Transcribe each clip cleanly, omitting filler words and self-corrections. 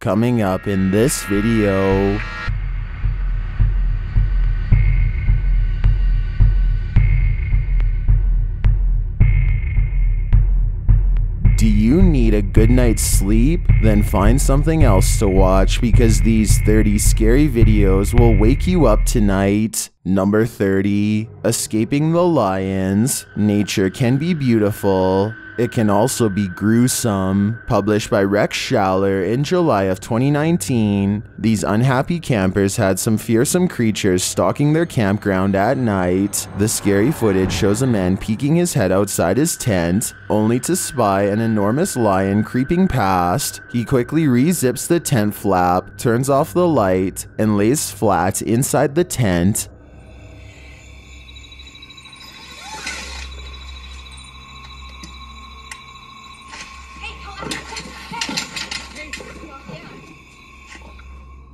coming up in this video. Do you need a good night's sleep? Then find something else to watch, because these 30 scary videos will wake you up tonight. Number 30. Escaping the Lions. Nature can be beautiful. It can also be gruesome. Published by Rex Schaller in July of 2019, these unhappy campers had some fearsome creatures stalking their campground at night. The scary footage shows a man peeking his head outside his tent, only to spy an enormous lion creeping past. He quickly re-zips the tent flap, turns off the light, and lays flat inside the tent.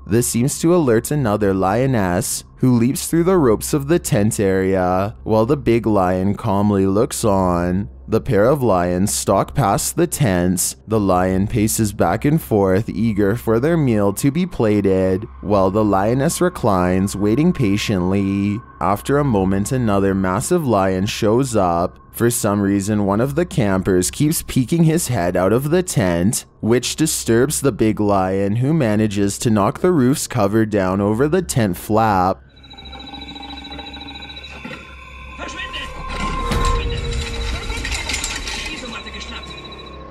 This seems to alert another lioness, who leaps through the ropes of the tent area, while the big lion calmly looks on. The pair of lions stalk past the tents. The lion paces back and forth, eager for their meal to be plated, while the lioness reclines, waiting patiently. After a moment, another massive lion shows up. For some reason, one of the campers keeps peeking his head out of the tent, which disturbs the big lion, who manages to knock the roof's cover down over the tent flap.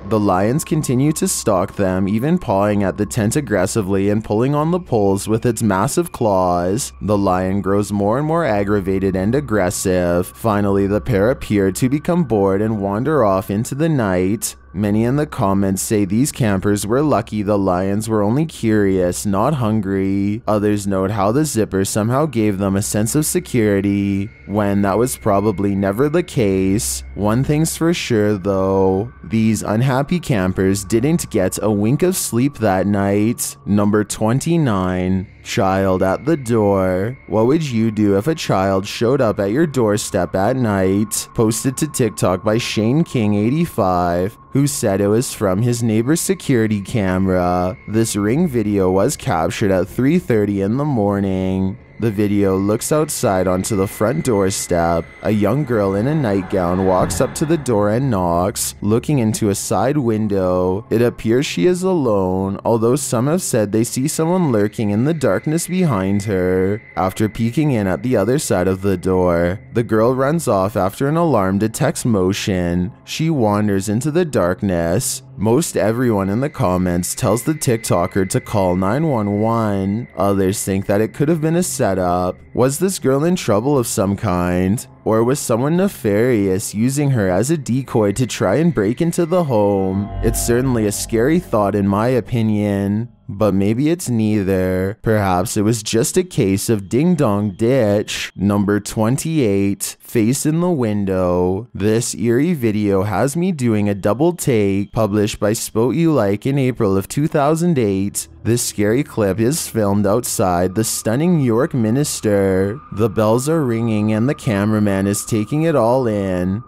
The lions continue to stalk them, even pawing at the tent aggressively and pulling on the poles with its massive claws. The lion grows more and more aggravated and aggressive. Finally, the pair appear to become bored and wander off into the night. Many in the comments say these campers were lucky the lions were only curious, not hungry. Others note how the zipper somehow gave them a sense of security, when that was probably never the case. One thing's for sure though, these unhappy campers didn't get a wink of sleep that night. Number 29. Child at the door. What would you do if a child showed up at your doorstep at night? Posted to TikTok by ShaneKing85, who said it was from his neighbor's security camera. This ring video was captured at 3:30 in the morning. The video looks outside onto the front doorstep. A young girl in a nightgown walks up to the door and knocks, looking into a side window. It appears she is alone, although some have said they see someone lurking in the darkness behind her. After peeking in at the other side of the door, the girl runs off after an alarm detects motion. She wanders into the darkness. Most everyone in the comments tells the TikToker to call 911. Others think that it could have been a setup. Was this girl in trouble of some kind? Or was someone nefarious using her as a decoy to try and break into the home? It's certainly a scary thought in my opinion. But maybe it's neither. Perhaps it was just a case of ding-dong ditch. Number 28. Face in the Window. This eerie video has me doing a double take. Published by SpoteUlike in April of 2008. This scary clip is filmed outside the stunning York Minster. The bells are ringing and the cameraman is taking it all in.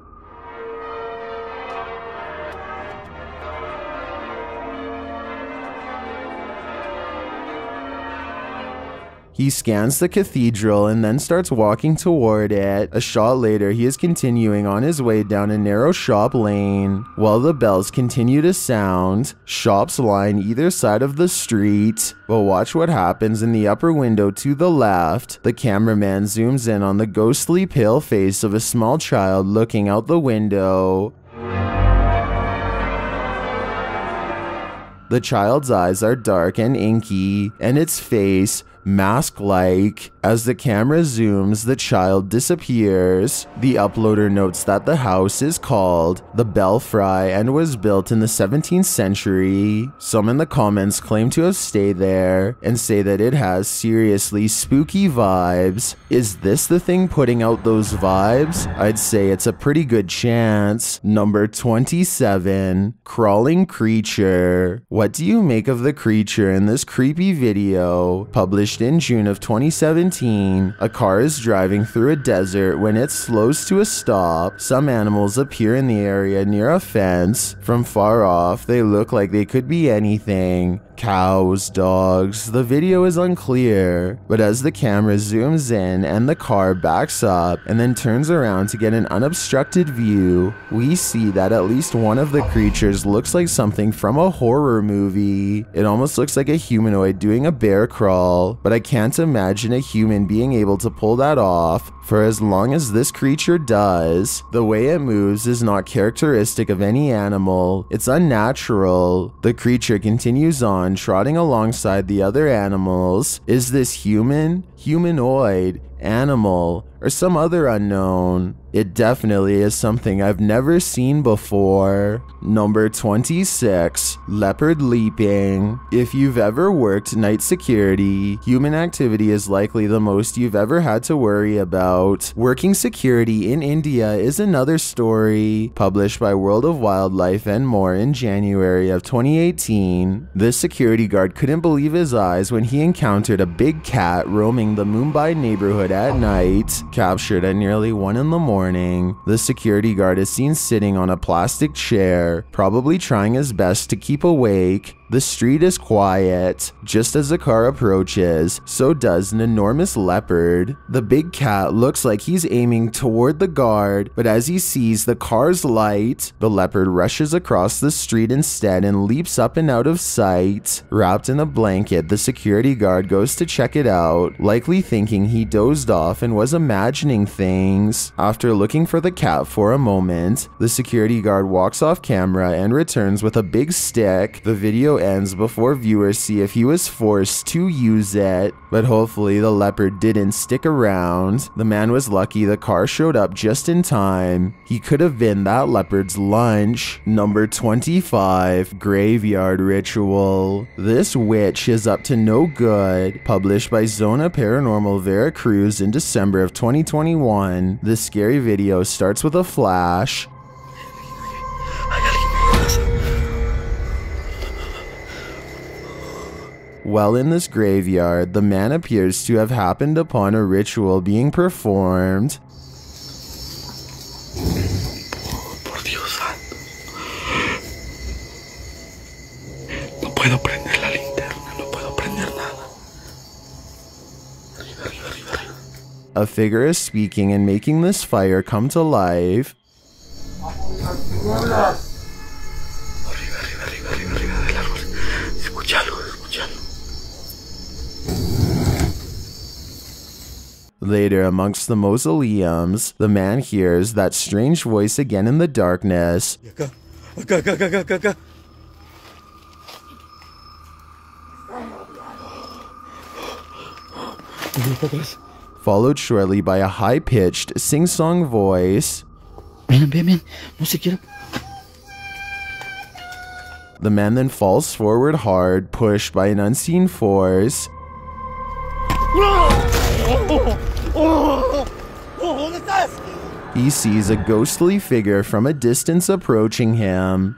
He scans the cathedral and then starts walking toward it. A shot later, he is continuing on his way down a narrow shop lane. While the bells continue to sound, shops line either side of the street. But watch what happens in the upper window to the left. The cameraman zooms in on the ghostly pale face of a small child looking out the window. The child's eyes are dark and inky, and its face mask-like. As the camera zooms, the child disappears. The uploader notes that the house is called the Belfry and was built in the 17th century. Some in the comments claim to have stayed there and say that it has seriously spooky vibes. Is this the thing putting out those vibes? I'd say it's a pretty good chance. Number 27. Crawling Creature. What do you make of the creature in this creepy video? Published in June of 2017, a car is driving through a desert when it slows to a stop. Some animals appear in the area near a fence. From far off, they look like they could be anything. cows, dogs. The video is unclear, but as the camera zooms in and the car backs up and then turns around to get an unobstructed view, we see that at least one of the creatures looks like something from a horror movie. It almost looks like a humanoid doing a bear crawl, but I can't imagine a human being able to pull that off for as long as this creature does. The way it moves is not characteristic of any animal. It's unnatural. The creature continues on, trotting alongside the other animals. Is this human, humanoid, animal, or some other unknown? It definitely is something I've never seen before. Number 26. Leopard leaping. If you've ever worked night security, human activity is likely the most you've ever had to worry about. Working security in India is another story, published by World of Wildlife and More in January of 2018. This security guard couldn't believe his eyes when he encountered a big cat roaming the Mumbai neighborhood at night. Captured at nearly 1 in the morning, the security guard is seen sitting on a plastic chair, probably trying his best to keep awake. The street is quiet. Just as the car approaches, so does an enormous leopard. The big cat looks like he's aiming toward the guard, but as he sees the car's light, the leopard rushes across the street instead and leaps up and out of sight. Wrapped in a blanket, the security guard goes to check it out, likely thinking he dozed off and was imagining things. After looking for the cat for a moment, the security guard walks off camera and returns with a big stick. The video ends before viewers see if he was forced to use it, but hopefully the leopard didn't stick around. The man was lucky the car showed up just in time. He could have been that leopard's lunch. Number 25. Graveyard ritual. This witch is up to no good. Published by Zona Paranormal Veracruz in December of 2021, this scary video starts with a flash. While in this graveyard, the man appears to have happened upon a ritual being performed. A figure is speaking and making this fire come to life. Later, amongst the mausoleums, the man hears that strange voice again in the darkness. Followed shortly by a high-pitched, sing-song voice. The man then falls forward hard, pushed by an unseen force. He sees a ghostly figure from a distance approaching him.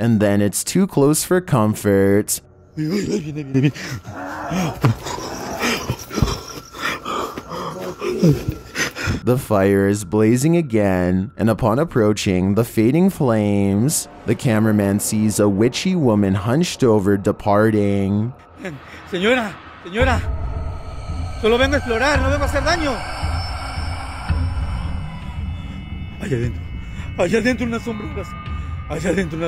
And then it's too close for comfort. The fire is blazing again, and upon approaching the fading flames, the cameraman sees a witchy woman hunched over departing. Señora, solo vengo a explorar, no vengo a hacer daño. Allá adentro unas sombras, allá adentro.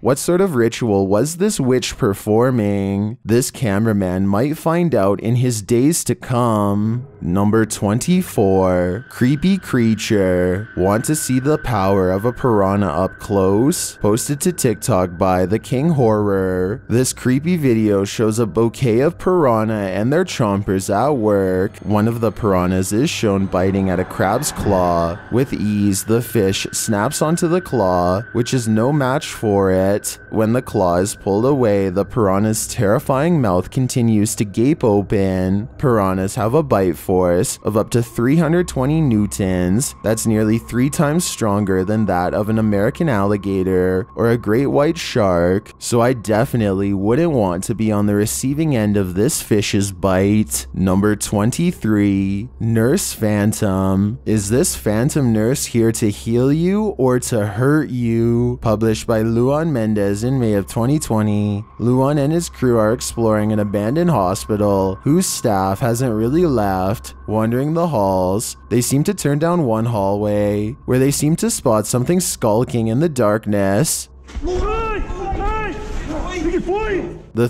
What sort of ritual was this witch performing? This cameraman might find out in his days to come. Number 24. Creepy creature. Want to see the power of a piranha up close? Posted to TikTok by The King Horror. This creepy video shows a bouquet of piranha and their chompers at work. One of the piranhas is shown biting at a crab's claw. With ease, the fish snaps onto the claw, which is no match for it. yet, when the claw is pulled away, the piranha's terrifying mouth continues to gape open. Piranhas have a bite force of up to 320 newtons. That's nearly 3 times stronger than that of an American alligator or a great white shark, so I definitely wouldn't want to be on the receiving end of this fish's bite. Number 23. Nurse Phantom. Is this phantom nurse here to heal you or to hurt you? Published by Luan Men in May of 2020. Luan and his crew are exploring an abandoned hospital whose staff hasn't really left. Wandering the halls, they seem to turn down one hallway, where they seem to spot something skulking in the darkness. The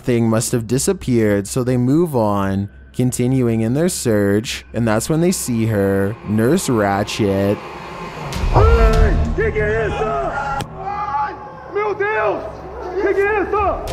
thing must have disappeared, so they move on, continuing in their search, and that's when they see her, Nurse Ratchet. Hey, get your ass up. Get your ass up.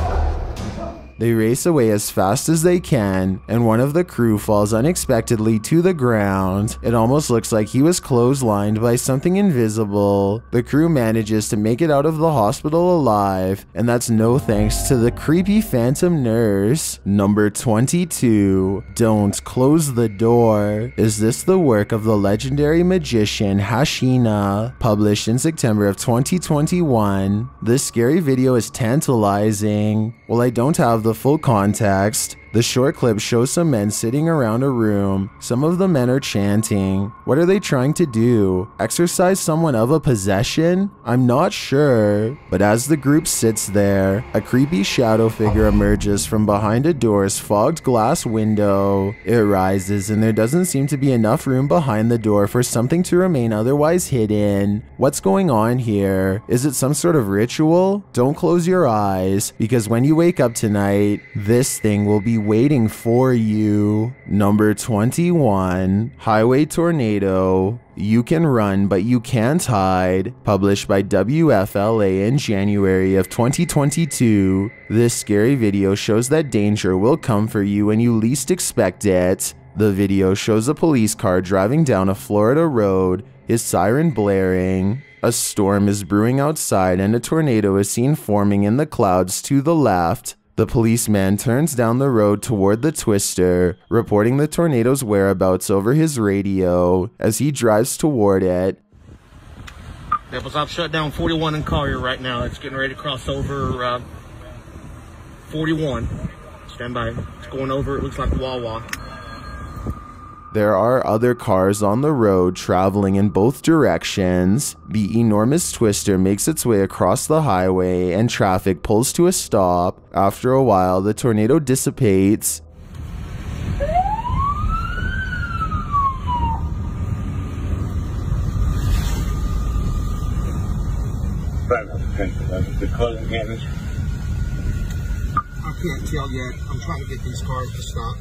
They race away as fast as they can, and one of the crew falls unexpectedly to the ground. It almost looks like he was clotheslined by something invisible. The crew manages to make it out of the hospital alive, and that's no thanks to the creepy phantom nurse. Number 22. Don't Close the Door. Is this the work of the legendary magician Hashina? Published in September of 2021. This scary video is tantalizing. While I don't have the full context, the short clip shows some men sitting around a room. Some of the men are chanting. What are they trying to do? Exorcise someone of a possession? I'm not sure. But as the group sits there, a creepy shadow figure emerges from behind a door's fogged glass window. It rises, and there doesn't seem to be enough room behind the door for something to remain otherwise hidden. What's going on here? Is it some sort of ritual? Don't close your eyes, because when you wake up tonight, this thing will be waiting for you. Number 21. Highway Tornado. You Can Run But You Can't Hide. Published by WFLA in January of 2022. This scary video shows that danger will come for you when you least expect it. The video shows a police car driving down a Florida road, his siren blaring. A storm is brewing outside, and a tornado is seen forming in the clouds to the left. The policeman turns down the road toward the twister, reporting the tornado's whereabouts over his radio as he drives toward it. That was off shutdown 41 in Collier right now. It's getting ready to cross over 41. Stand by. It's going over. It looks like Wawa. There are other cars on the road traveling in both directions. The enormous twister makes its way across the highway, and traffic pulls to a stop. After a while, the tornado dissipates. I can't tell yet. I'm trying to get these cars to stop.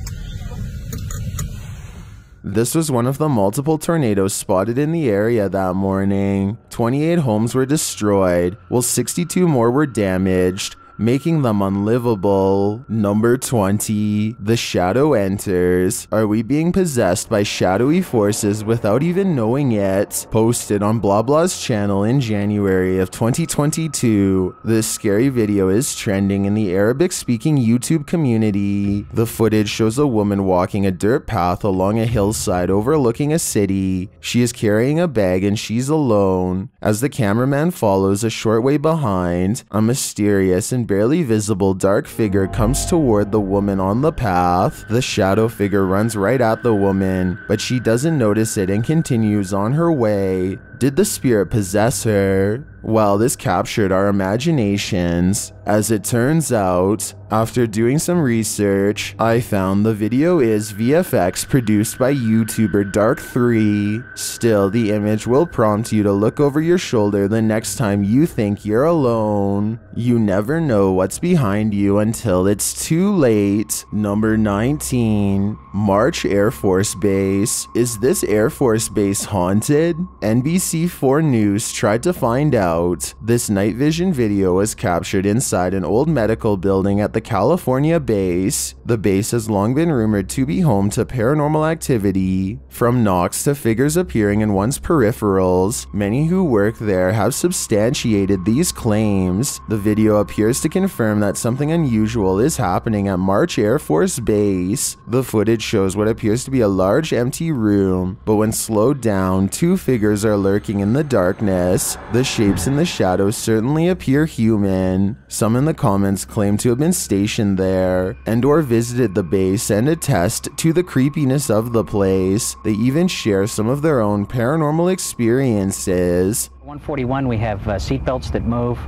This was one of the multiple tornadoes spotted in the area that morning. 28 homes were destroyed, while 62 more were damaged, making them unlivable. Number 20. The Shadow Enters. Are we being possessed by shadowy forces without even knowing it? Posted on Blah Blah's channel in January of 2022, this scary video is trending in the Arabic-speaking YouTube community. The footage shows a woman walking a dirt path along a hillside overlooking a city. She is carrying a bag, and she's alone. As the cameraman follows a short way behind, a mysterious and barely visible dark figure comes toward the woman on the path. The shadow figure runs right at the woman, but she doesn't notice it and continues on her way. Did the spirit possess her? Well, this captured our imaginations. As it turns out, after doing some research, I found the video is VFX produced by YouTuber Dark3. Still, the image will prompt you to look over your shoulder the next time you think you're alone. You never know what's behind you until it's too late. Number 19. March Air Force Base. Is this Air Force Base haunted? NBC NBC4 News tried to find out. This night vision video was captured inside an old medical building at the California base. The base has long been rumored to be home to paranormal activity, from knocks to figures appearing in one's peripherals. Many who work there have substantiated these claims. The video appears to confirm that something unusual is happening at March Air Force Base. The footage shows what appears to be a large empty room, but when slowed down, two figures are lurking in the darkness. The shapes in the shadows certainly appear human. Some in the comments claim to have been stationed there and or visited the base and attest to the creepiness of the place. They even share some of their own paranormal experiences. 141, we have seatbelts that move.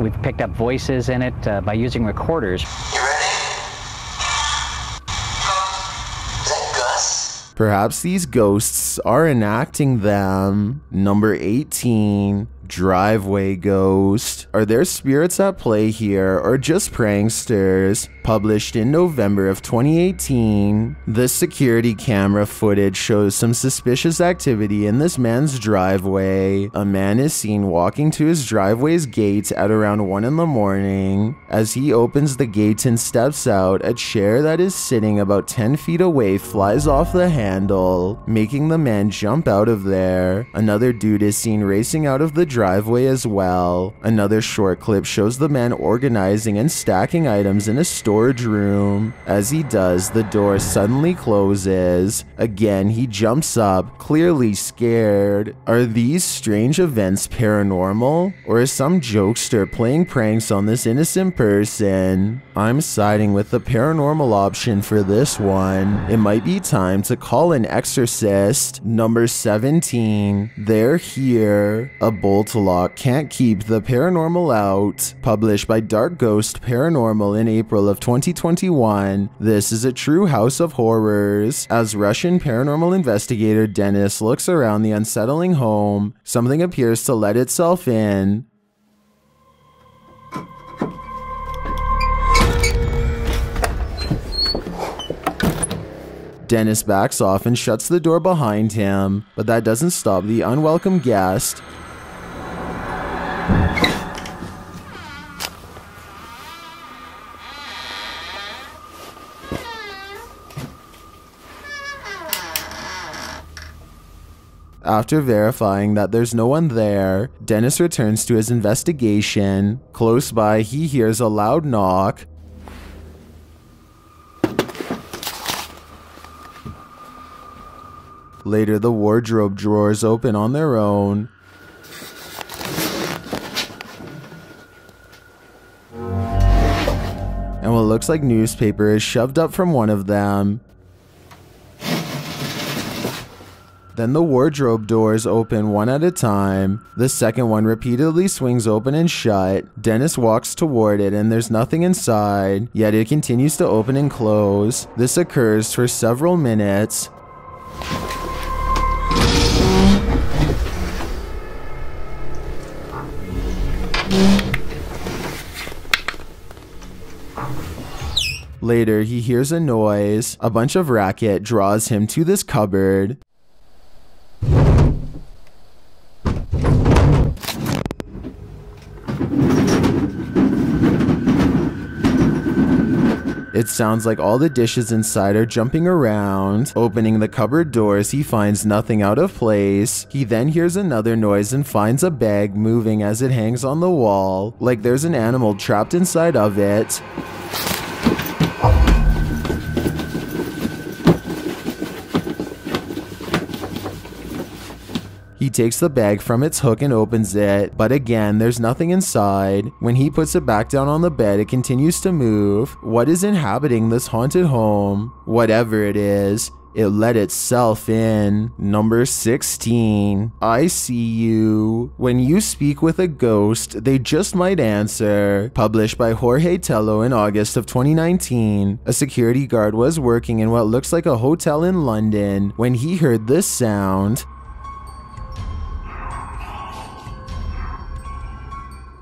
We've picked up voices in it by using recorders. Perhaps these ghosts are enacting them. Number 18. Driveway ghost. Are there spirits at play here, or just pranksters? Published in November of 2018, this security camera footage shows some suspicious activity in this man's driveway. A man is seen walking to his driveway's gate at around 1 in the morning. As he opens the gate and steps out, a chair that is sitting about 10 feet away flies off the handle, making the man jump out of there. Another dude is seen racing out of the driveway as well. Another short clip shows the man organizing and stacking items in a storage room. As he does, the door suddenly closes. Again, he jumps up, clearly scared. Are these strange events paranormal? Or is some jokester playing pranks on this innocent person? I'm siding with the paranormal option for this one. It might be time to call an exorcist. Number 17. They're here. A bolt lock can't keep the paranormal out. Published by Dark Ghost Paranormal in April of 2021, this is a true house of horrors. As Russian paranormal investigator Denis looks around the unsettling home, something appears to let itself in. Denis backs off and shuts the door behind him, but that doesn't stop the unwelcome guest. After verifying that there's no one there, Denis returns to his investigation. Close by, he hears a loud knock. Later, the wardrobe drawers open on their own. And what looks like newspaper is shoved up from one of them. Then the wardrobe doors open one at a time. The second one repeatedly swings open and shut. Denis walks toward it and there's nothing inside, yet it continues to open and close. This occurs for several minutes. Later, he hears a noise. A bunch of racket draws him to this cupboard. It sounds like all the dishes inside are jumping around. Opening the cupboard doors, he finds nothing out of place. He then hears another noise and finds a bag moving as it hangs on the wall, like there's an animal trapped inside of it. He takes the bag from its hook and opens it, but again, there's nothing inside. When he puts it back down on the bed, it continues to move. What is inhabiting this haunted home? Whatever it is, it let itself in. Number 16. I see you. When you speak with a ghost, they just might answer. Published by Jorge Tello in August of 2019, a security guard was working in what looks like a hotel in London when he heard this sound.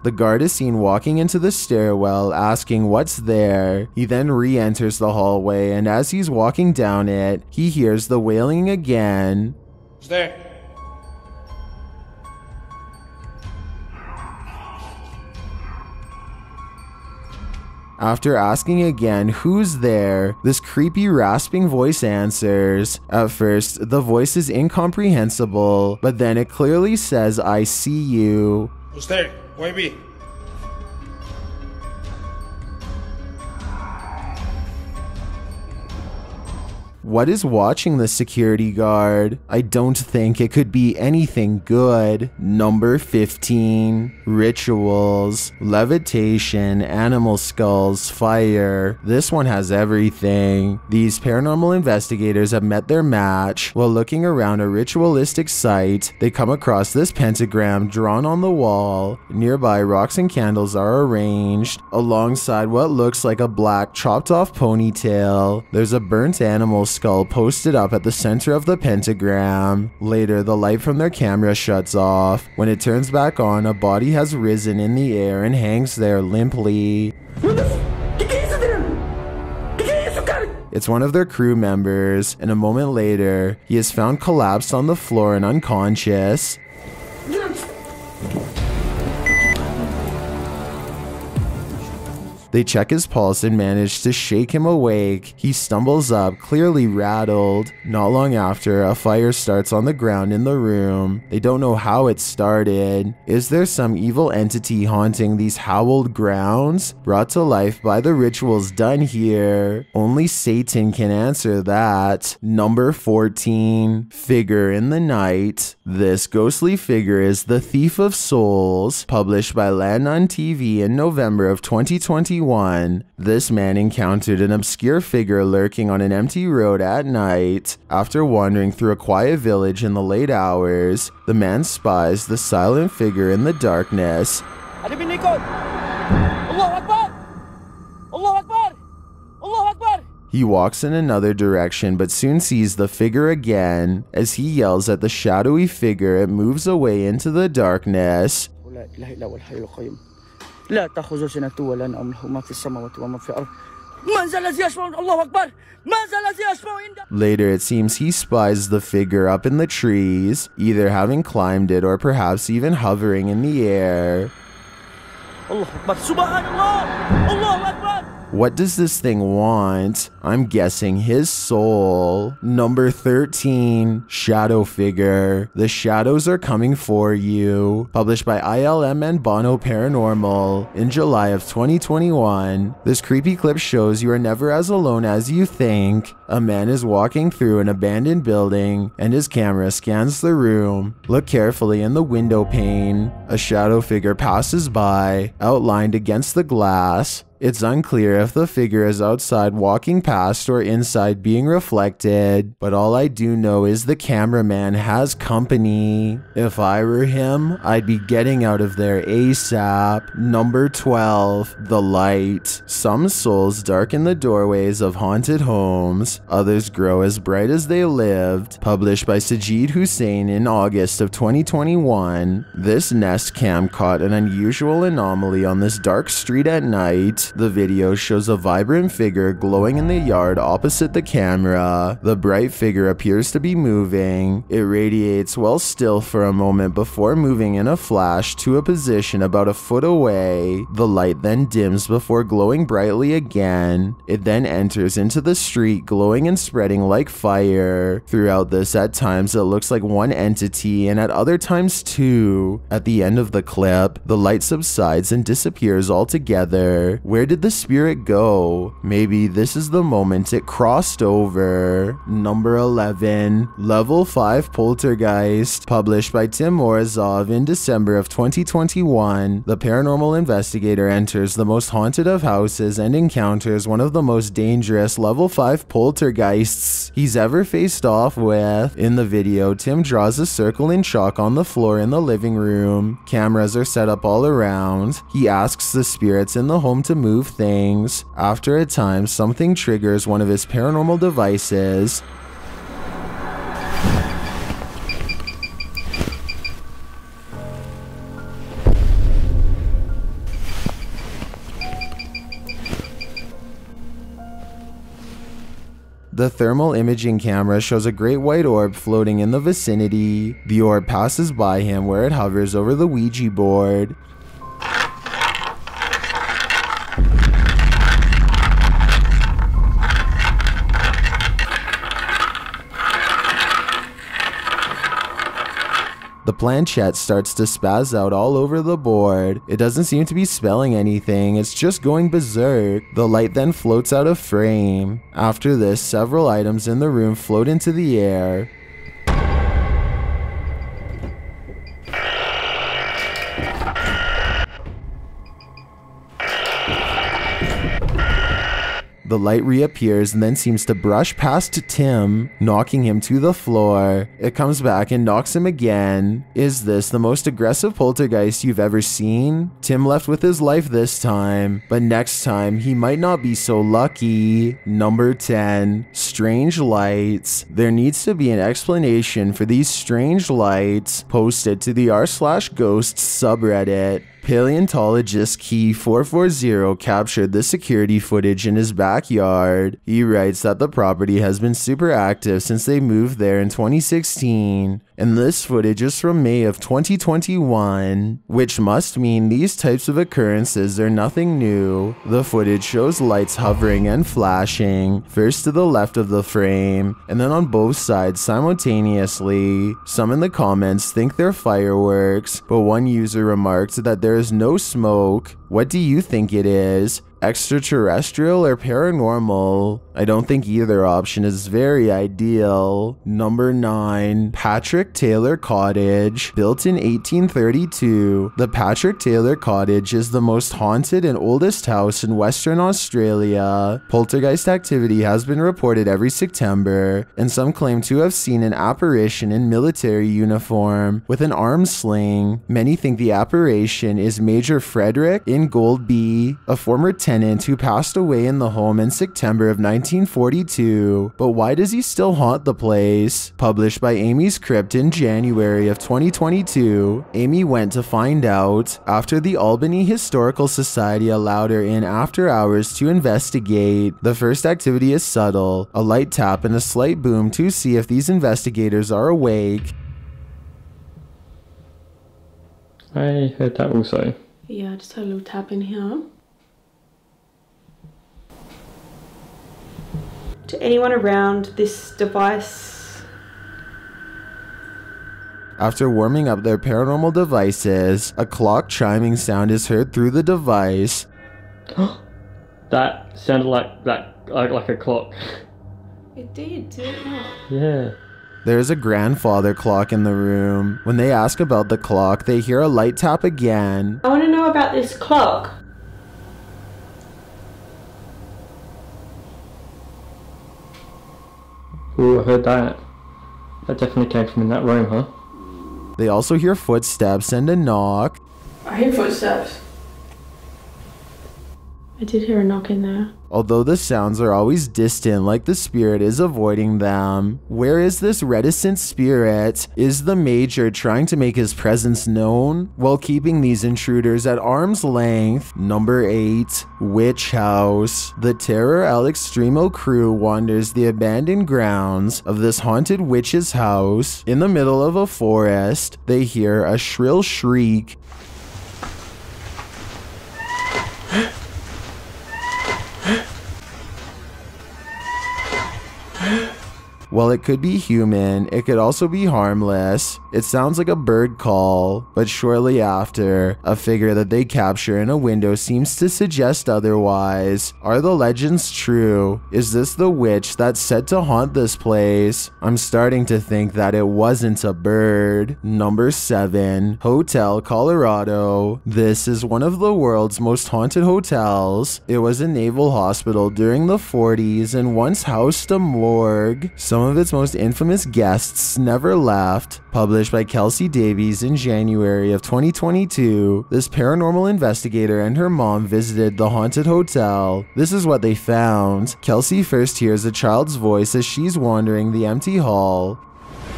The guard is seen walking into the stairwell, asking what's there. He then re-enters the hallway, and as he's walking down it, he hears the wailing again. What's there? After asking again, "Who's there?" this creepy rasping voice answers. At first, the voice is incomprehensible, but then it clearly says, "I see you." "Who's there? Why me?" What is watching the security guard? I don't think it could be anything good. Number 15. Rituals. Levitation, animal skulls, fire. This one has everything. These paranormal investigators have met their match. While looking around a ritualistic site, they come across this pentagram drawn on the wall. Nearby, rocks and candles are arranged alongside what looks like a black chopped-off ponytail. There's a burnt animal skull posted up at the center of the pentagram. Later, the light from their camera shuts off. When it turns back on, a body has risen in the air and hangs there limply. It's one of their crew members, and a moment later, he is found collapsed on the floor and unconscious. They check his pulse and manage to shake him awake. He stumbles up, clearly rattled. Not long after, a fire starts on the ground in the room. They don't know how it started. Is there some evil entity haunting these hallowed grounds, brought to life by the rituals done here? Only Satan can answer that. Number 14. Figure in the Night. This ghostly figure is The Thief of Souls, published by Landon TV in November of 2021. This man encountered an obscure figure lurking on an empty road at night. After wandering through a quiet village in the late hours, the man spies the silent figure in the darkness. He walks in another direction but soon sees the figure again. As he yells at the shadowy figure, it moves away into the darkness. Later, it seems he spies the figure up in the trees, either having climbed it or perhaps even hovering in the air. What does this thing want? I'm guessing his soul. Number 13. Shadow Figure. The Shadows Are Coming For You. Published by ILM and Bono Paranormal in July of 2021. This creepy clip shows you are never as alone as you think. A man is walking through an abandoned building and his camera scans the room. Look carefully in the window pane. A shadow figure passes by, outlined against the glass. It's unclear if the figure is outside walking past or inside being reflected, but all I do know is the cameraman has company. If I were him, I'd be getting out of there ASAP. Number 12. The Light. Some souls darken the doorways of haunted homes, others grow as bright as they lived. Published by Sajid Hussein in August of 2021. This Nest cam caught an unusual anomaly on this dark street at night. The video shows a vibrant figure glowing in the yard opposite the camera. The bright figure appears to be moving. It radiates while still for a moment before moving in a flash to a position about a foot away. The light then dims before glowing brightly again. It then enters into the street, glowing and spreading like fire. Throughout this, at times it looks like one entity and at other times two. At the end of the clip, the light subsides and disappears altogether. Where did the spirit go? Maybe this is the moment it crossed over. Number 11. Level 5 Poltergeist. Published by Tim Morozov in December of 2021. The paranormal investigator enters the most haunted of houses and encounters one of the most dangerous level 5 poltergeists he's ever faced off with. In the video, Tim draws a circle in chalk on the floor in the living room. Cameras are set up all around. He asks the spirits in the home to move things. After a time, something triggers one of his paranormal devices. The thermal imaging camera shows a great white orb floating in the vicinity. The orb passes by him where it hovers over the Ouija board. The planchette starts to spaz out all over the board. It doesn't seem to be spelling anything, it's just going berserk. The light then floats out of frame. After this, several items in the room float into the air. The light reappears and then seems to brush past Tim, knocking him to the floor. It comes back and knocks him again. Is this the most aggressive poltergeist you've ever seen? Tim left with his life this time, but next time he might not be so lucky. Number 10. Strange lights. There needs to be an explanation for these strange lights. Posted to the r/ghosts subreddit. Paleontologist Key440 captured the security footage in his backyard. He writes that the property has been super active since they moved there in 2016, and this footage is from May of 2021, which must mean these types of occurrences are nothing new. The footage shows lights hovering and flashing, first to the left of the frame, and then on both sides simultaneously. Some in the comments think they're fireworks, but one user remarked that there is no smoke. What do you think it is? Extraterrestrial or paranormal? I don't think either option is very ideal. Number 9. Patrick Taylor Cottage. Built in 1832, the Patrick Taylor Cottage is the most haunted and oldest house in Western Australia. Poltergeist activity has been reported every September, and some claim to have seen an apparition in military uniform with an arm sling. Many think the apparition is Major Frederick Ingoldby, a former tenant who passed away in the home in September of 1942, but why does he still haunt the place? Published by Amy's Crypt in January of 2022, Amy went to find out after the Albany Historical Society allowed her in after hours to investigate. The first activity is subtle, a light tap and a slight boom to see if these investigators are awake. I heard that also. Yeah, I just heard a little tap in here. To anyone around this device. After warming up their paranormal devices, a clock chiming sound is heard through the device. That sounded like a clock. It did it not? Yeah. There is a grandfather clock in the room. When they ask about the clock, they hear a light tap again. I want to know about this clock. Ooh, I heard that. That definitely came from in that room, huh? They also hear footsteps and a knock. I hear footsteps. I did hear a knock in there. Although the sounds are always distant, like the spirit is avoiding them. Where is this reticent spirit? Is the Major trying to make his presence known while keeping these intruders at arm's length? Number 8. Witch House. The Terror El Extremo crew wanders the abandoned grounds of this haunted witch's house. In the middle of a forest, they hear a shrill shriek. While it could be human, it could also be harmless. It sounds like a bird call, but shortly after, a figure that they capture in a window seems to suggest otherwise. Are the legends true? Is this the witch that's said to haunt this place? I'm starting to think that it wasn't a bird. Number 7. Hotel Colorado. This is one of the world's most haunted hotels. It was a naval hospital during the 40s and once housed a morgue. Some of its most infamous guests never left. Published by Kelsey Davies in January of 2022, this paranormal investigator and her mom visited the haunted hotel. This is what they found. Kelsey first hears a child's voice as she's wandering the empty hall.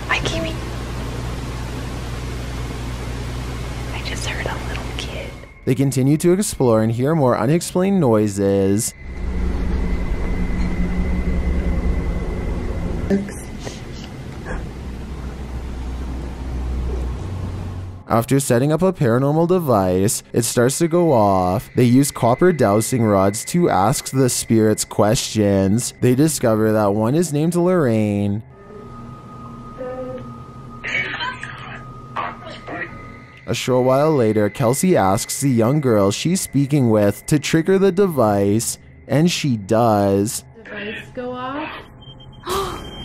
Hi, Kimmy. I just heard a little kid. They continue to explore and hear more unexplained noises. After setting up a paranormal device, it starts to go off. They use copper dowsing rods to ask the spirits questions. They discover that one is named Lorraine. A short while later, Kelsey asks the young girl she's speaking with to trigger the device, and she does. Device go off?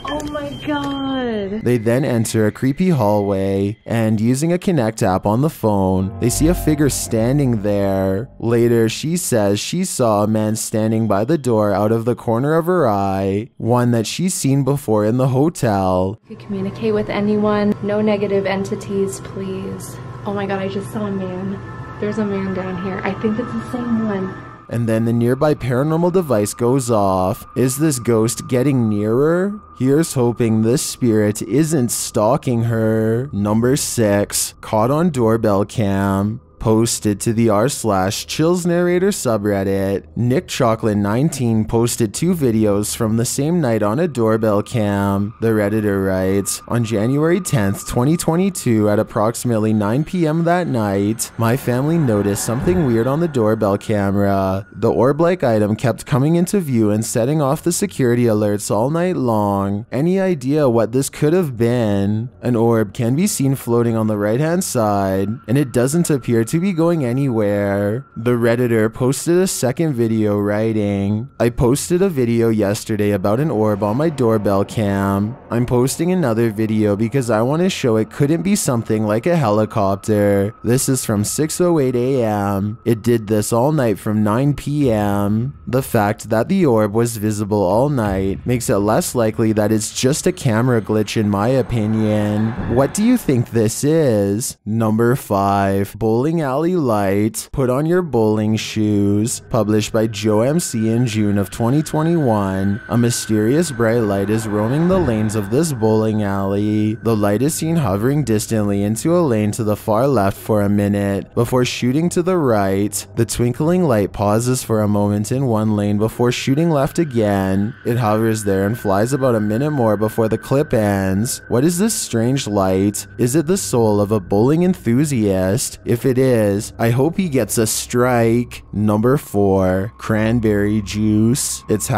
Oh my god! They then enter a creepy hallway, and using a Kinect app on the phone, they see a figure standing there. Later, she says she saw a man standing by the door out of the corner of her eye, one that she's seen before in the hotel. You communicate with anyone, no negative entities, please. Oh my god, I just saw a man. There's a man down here. I think it's the same one. And then the nearby paranormal device goes off. Is this ghost getting nearer? Here's hoping this spirit isn't stalking her. Number 6, caught on doorbell cam. Posted to the r/chills narrator subreddit, Nick Chocolate 19 posted 2 videos from the same night on a doorbell cam. The Redditor writes, on January 10th, 2022 at approximately 9 PM that night, my family noticed something weird on the doorbell camera. The orb-like item kept coming into view and setting off the security alerts all night long. Any idea what this could have been? An orb can be seen floating on the right-hand side, and it doesn't appear to be going anywhere. The Redditor posted a second video writing, I posted a video yesterday about an orb on my doorbell cam. I'm posting another video because I want to show it couldn't be something like a helicopter. This is from 6:08 AM. It did this all night from 9 PM. The fact that the orb was visible all night makes it less likely that it's just a camera glitch in my opinion. What do you think this is? Number 5, Bowling Alley Light, Put On Your Bowling Shoes, published by Joe MC in June of 2021. A mysterious bright light is roaming the lanes of this bowling alley. The light is seen hovering distantly into a lane to the far left for a minute, before shooting to the right. The twinkling light pauses for a moment in one lane before shooting left again. It hovers there and flies about a minute more before the clip ends. What is this strange light? Is it the soul of a bowling enthusiast? If it is, I hope he gets a strike. Number 4, Cranberry Juice. It's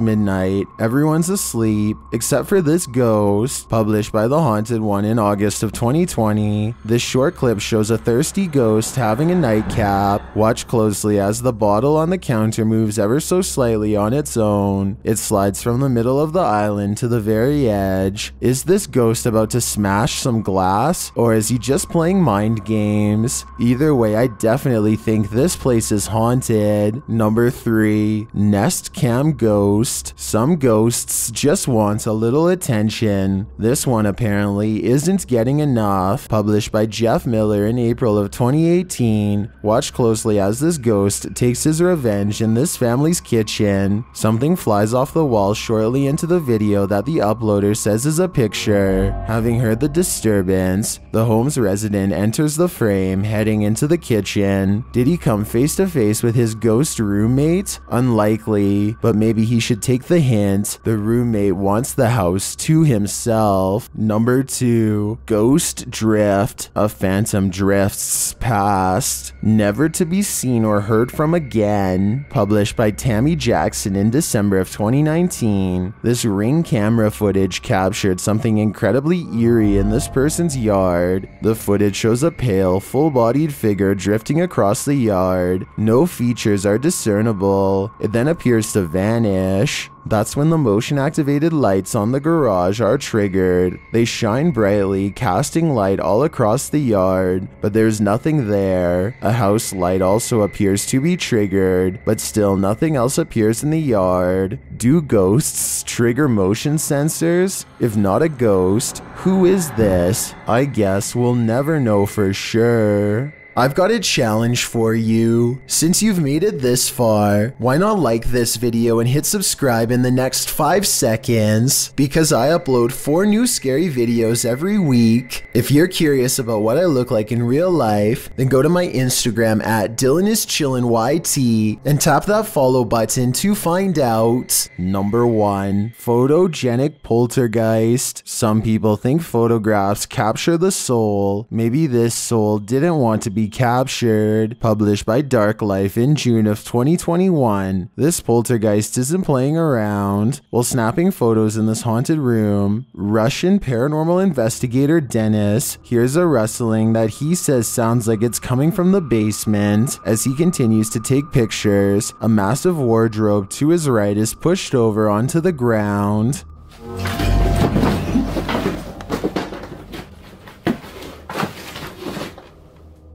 midnight. Everyone's asleep, except for this ghost, published by The Haunted One in August of 2020. This short clip shows a thirsty ghost having a nightcap. Watch closely as the bottle on the counter moves ever so slightly on its own. It slides from the middle of the island to the very edge. Is this ghost about to smash some glass, or is he just playing mind games? Either way, I definitely think this place is haunted. Number 3, Nest Cam Ghost. Some ghosts just want a little attention. This one apparently isn't getting enough. Published by Jeff Miller in April of 2018. Watch closely as this ghost takes his revenge in this family's kitchen. Something flies off the wall shortly into the video that the uploader says is a picture. Having heard the disturbance, the home's resident enters the frame, heading into the kitchen. Did he come face to face with his ghost roommate? Unlikely, but maybe he should take the hint. The roommate wants the house to himself. Number 2, Ghost Drift. A phantom drifts past, never to be seen or heard from again. Published by Tammy Jackson in December of 2019. This ring camera footage captured something incredibly eerie in this person's yard. The footage shows a pale, full-bodied figure drifting across the yard. No features are discernible. It then appears to vanish. That's when the motion-activated lights on the garage are triggered. They shine brightly, casting light all across the yard, but there's nothing there. A house light also appears to be triggered, but still nothing else appears in the yard. Do ghosts trigger motion sensors? If not a ghost, who is this? I guess we'll never know for sure. I've got a challenge for you. Since you've made it this far, why not like this video and hit subscribe in the next 5 seconds? Because I upload 4 new scary videos every week. If you're curious about what I look like in real life, then go to my Instagram at DylanIsChillinYT and tap that follow button to find out. Number 1, Photogenic Poltergeist. Some people think photographs capture the soul. Maybe this soul didn't want to be be captured, published by Dark Life in June of 2021. This poltergeist isn't playing around. While snapping photos in this haunted room, Russian paranormal investigator Denis hears a rustling that he says sounds like it's coming from the basement. As he continues to take pictures, a massive wardrobe to his right is pushed over onto the ground.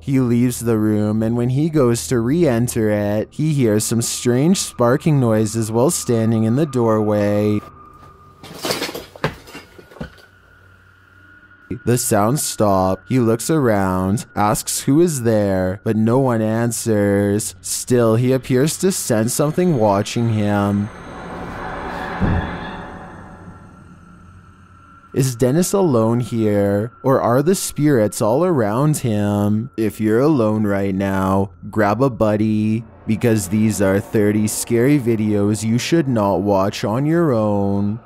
He leaves the room, and when he goes to re-enter it, he hears some strange sparking noises while standing in the doorway. The sounds stop. He looks around, asks who is there, but no one answers. Still, he appears to sense something watching him. Is Denis alone here, or are the spirits all around him? If you're alone right now, grab a buddy, because these are 30 scary videos you should not watch on your own.